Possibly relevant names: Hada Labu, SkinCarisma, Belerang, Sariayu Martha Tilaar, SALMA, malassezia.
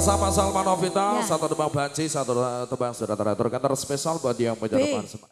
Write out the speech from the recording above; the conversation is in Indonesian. Bersama Salma Novita, satu tebang banci, satu tebang sudah teratur. Kantor spesial buat yang penyerapan.